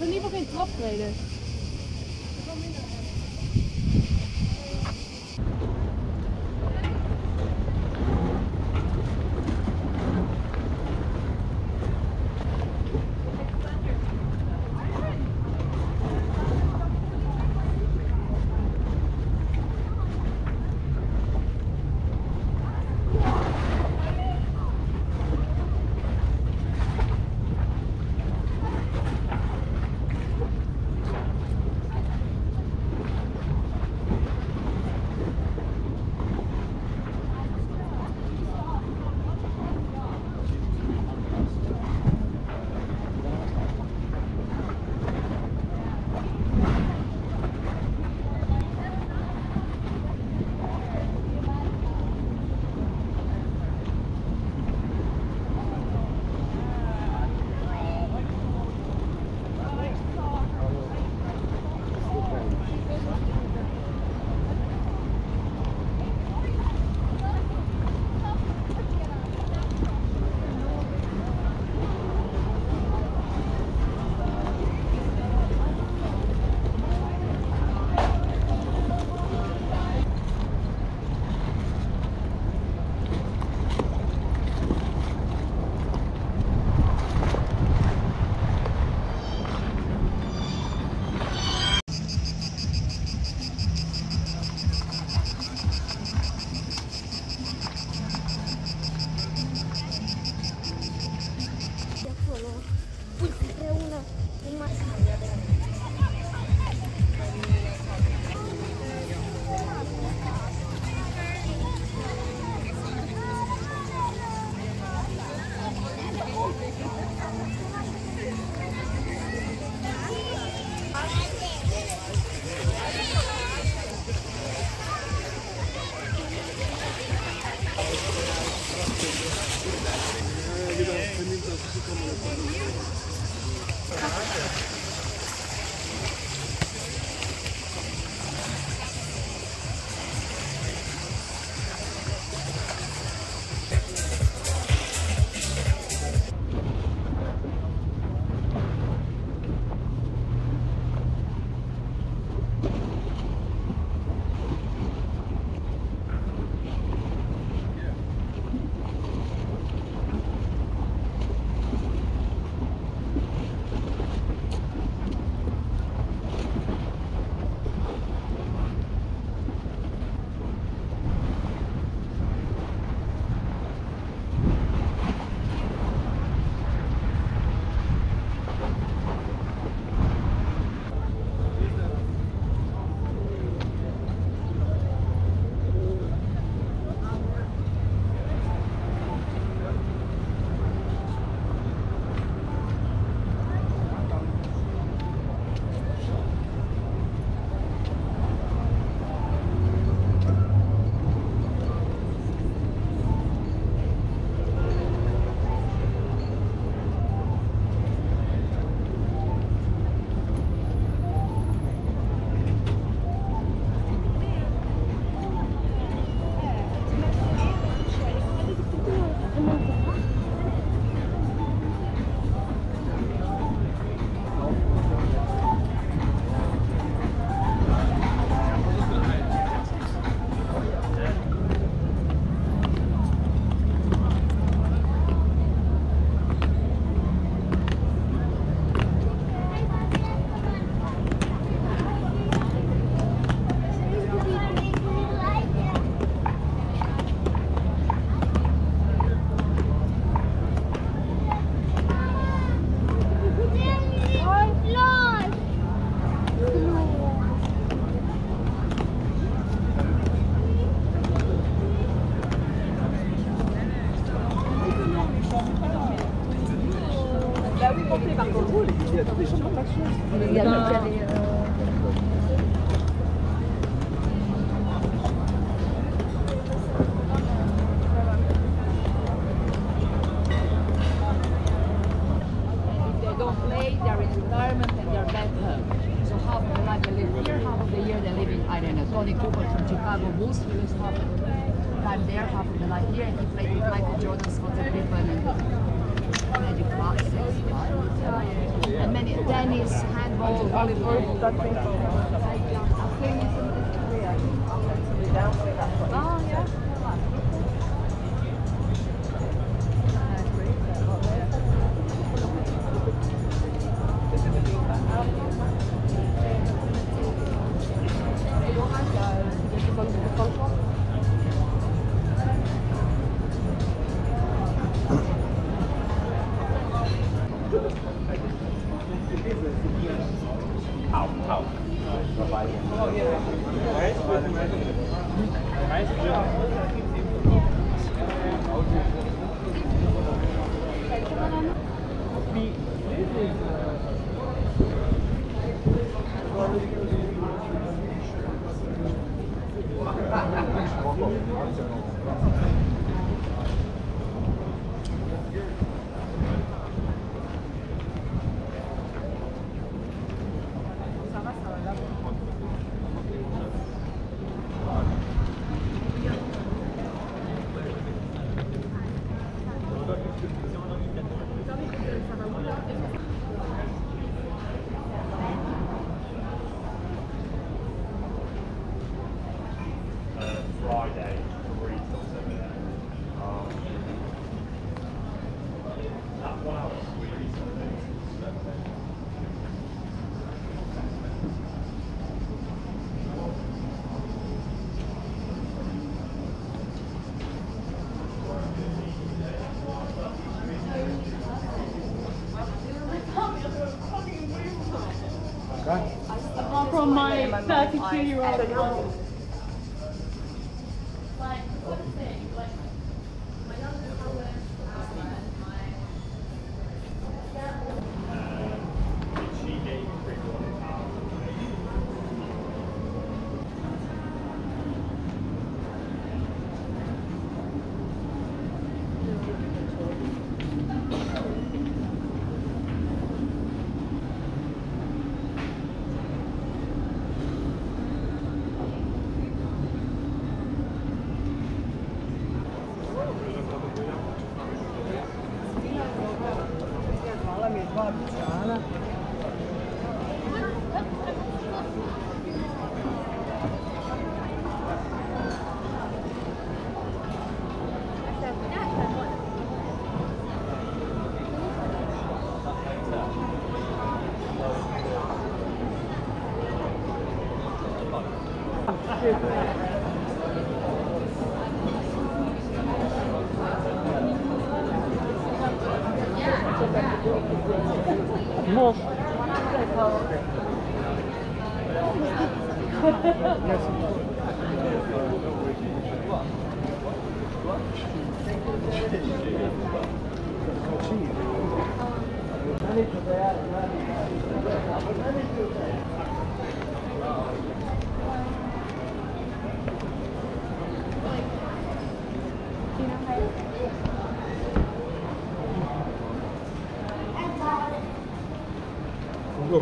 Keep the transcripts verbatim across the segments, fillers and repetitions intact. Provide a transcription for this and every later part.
heb in ieder geval geen traptreden. Dennis oil, olive oil, that thing. I'm putting it in this career. I'll let somebody down for that. Oh, yeah. From my thirty-two year old mom. Like, what a thing. Like, my younger brother and my. She gave three quarters.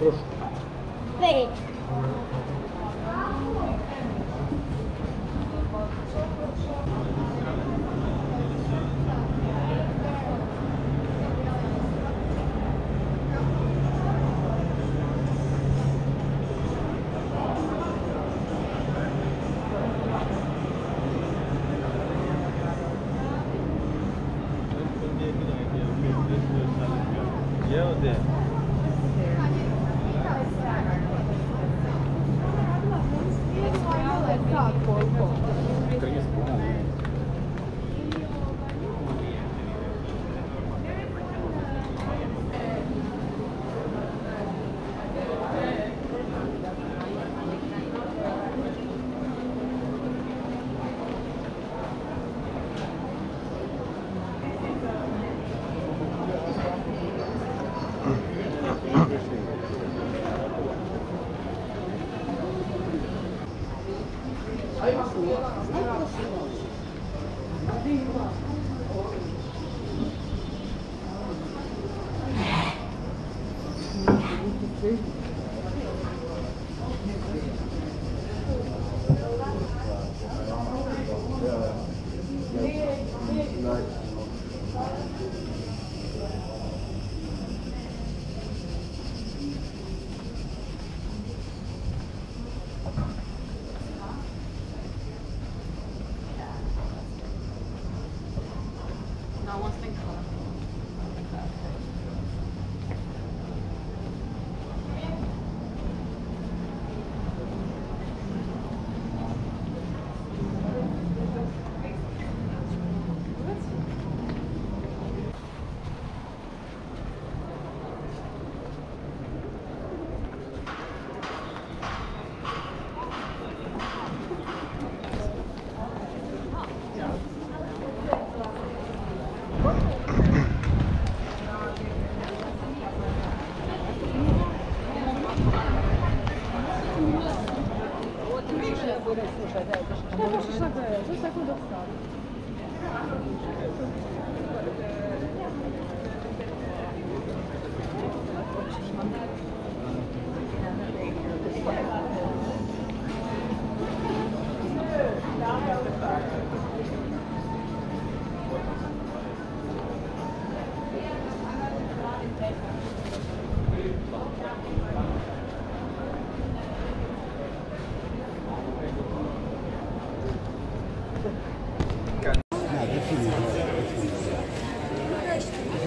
Прошу. Верить. Thank you.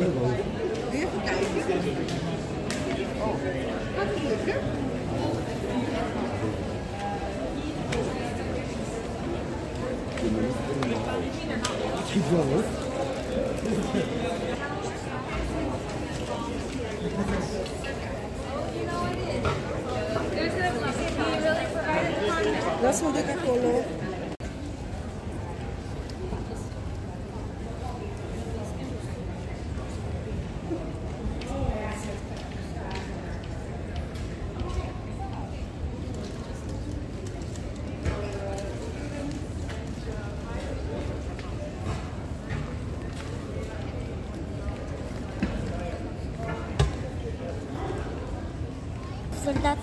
Even kijken. Oh, gaat het lukken? Het schiet wel, hoor. Dat is wel lekker color. Soldat.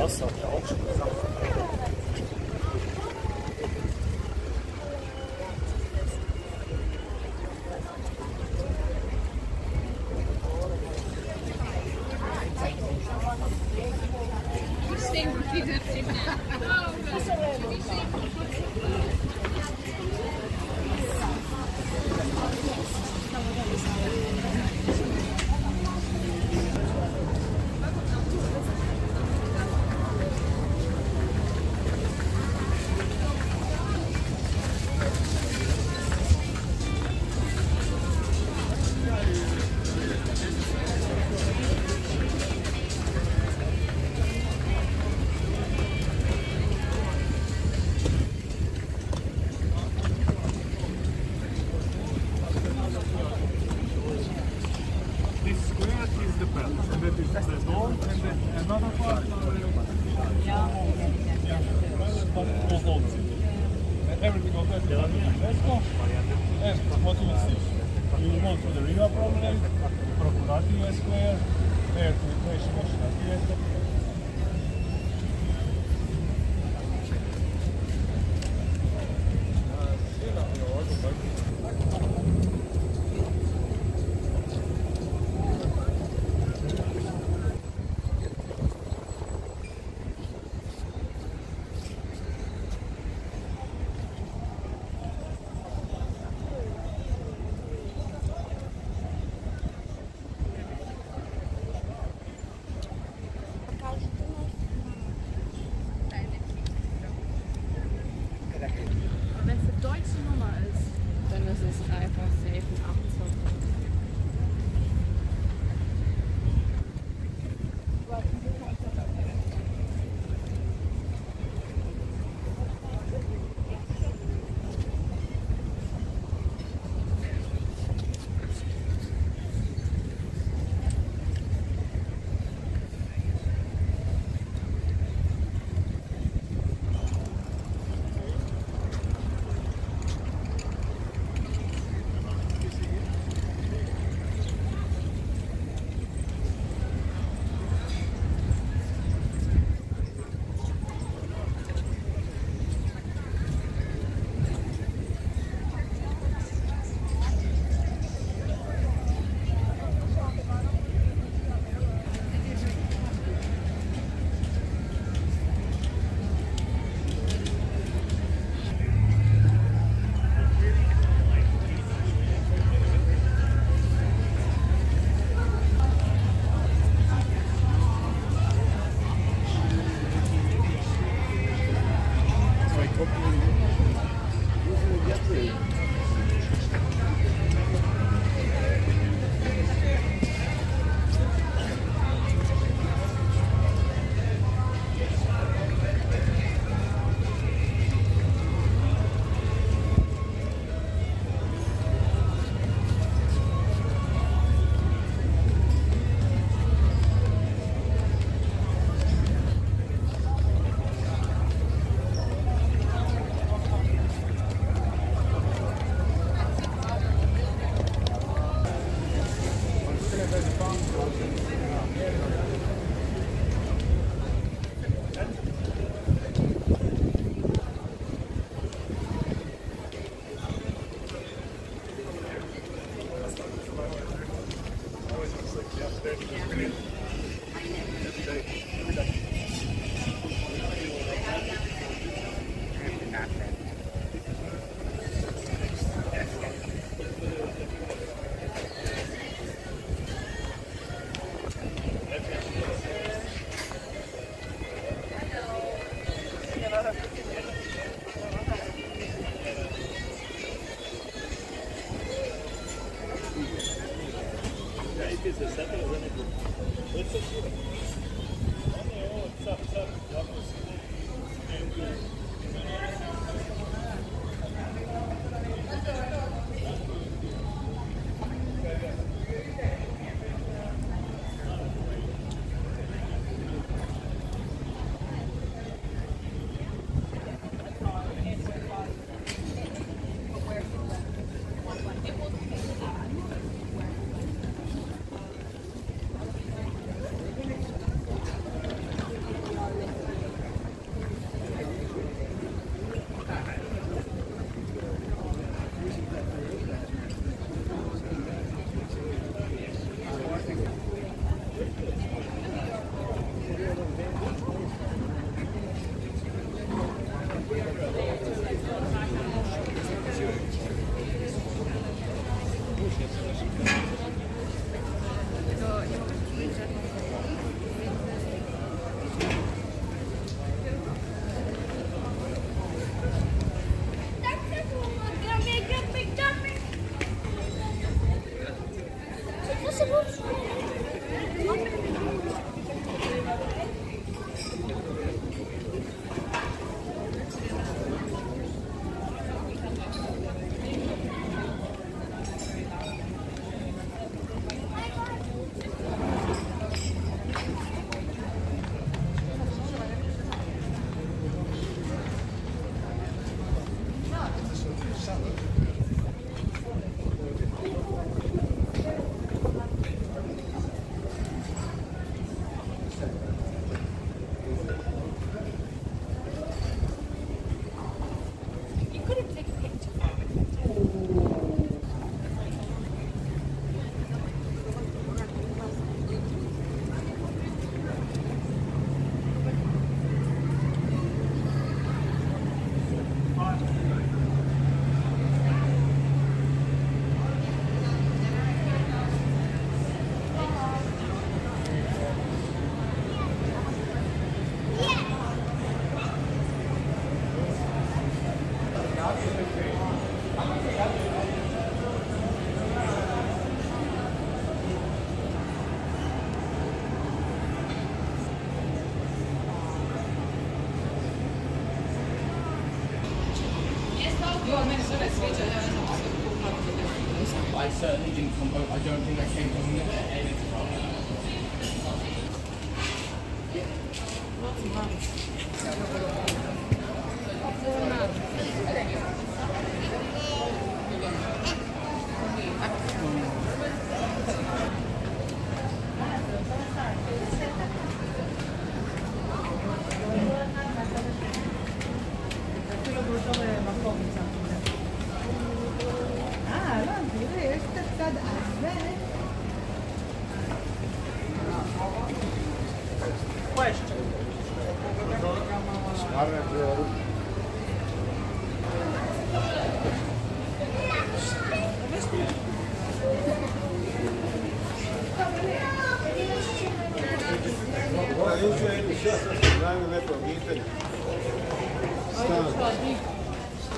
Das hat ja auch schon gesagt. I certainly didn't come out. I don't think I came from the edit from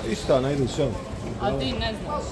Ništa, ne idu sve. A ti ne znaš.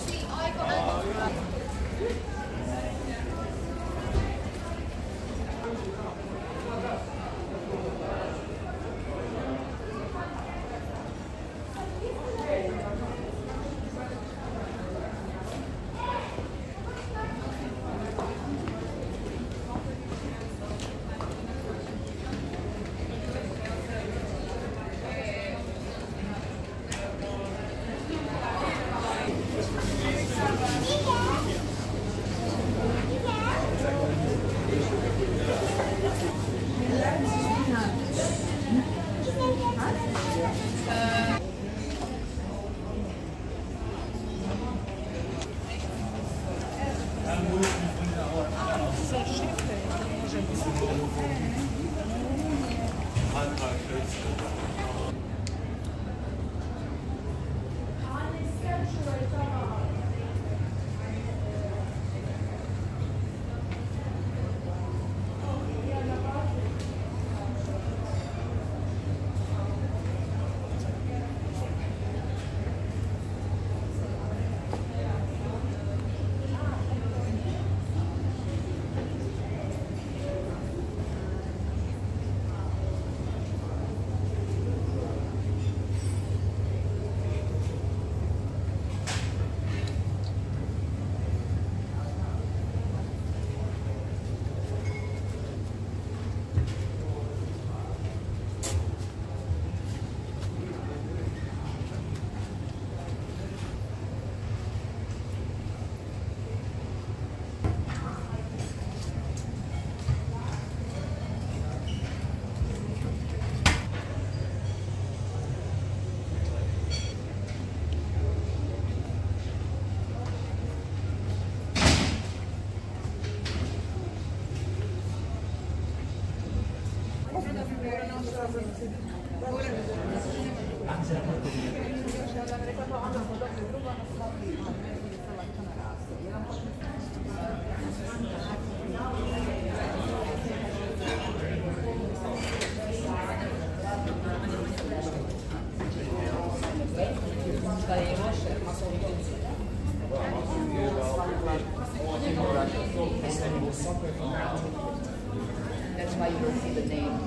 That's why you don't see the name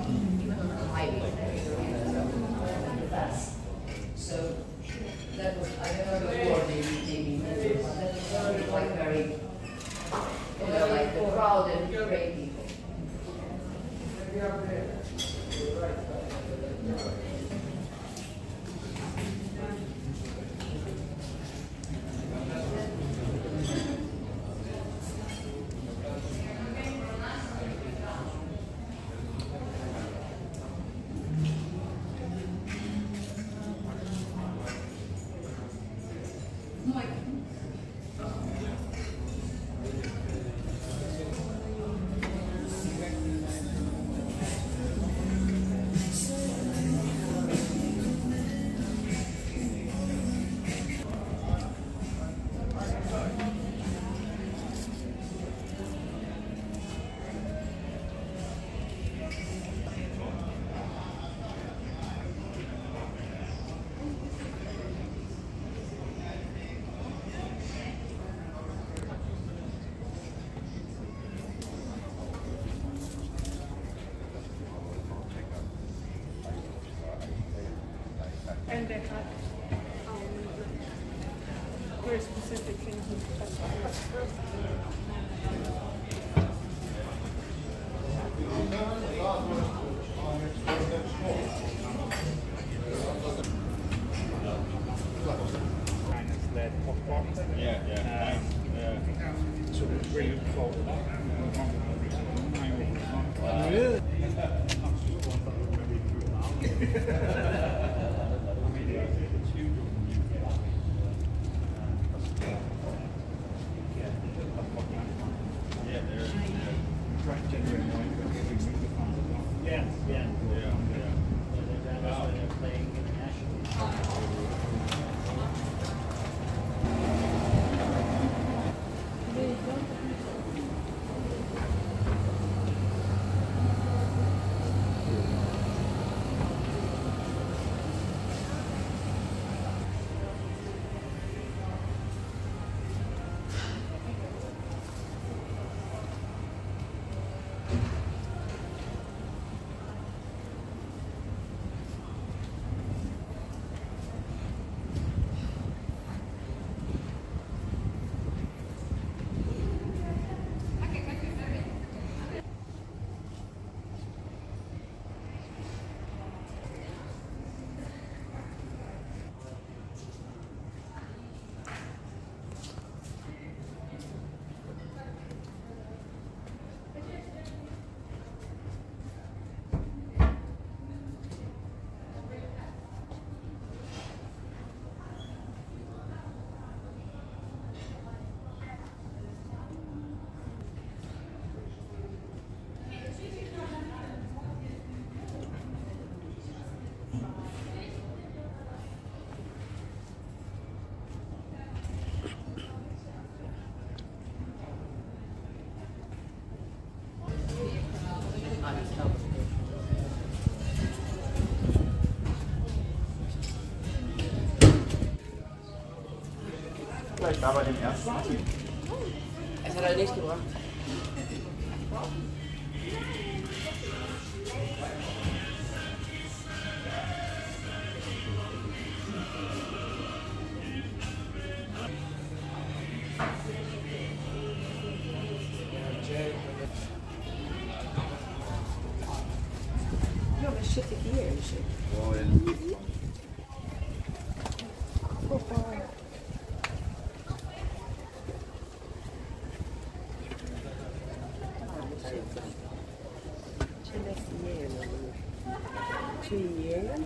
Heidi. So that was, I never before they gave me that was like very, they were like the crowd and great people. And they had um, very specific things in the yeah, yeah. yeah. Uh, so it's really cold. Really? gleich da bei dem ersten Team. Es hat halt nichts gebracht. You have a shit to gear and shit. Oh, yeah. Go far. Two years.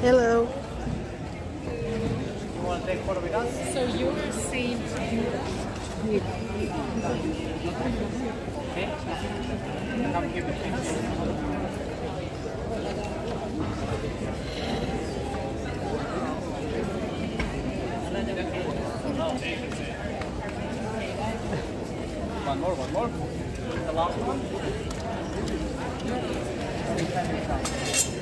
Hello. You want to take a photo with us? So you were saying okay. Come here with us. One more, one more. The last one.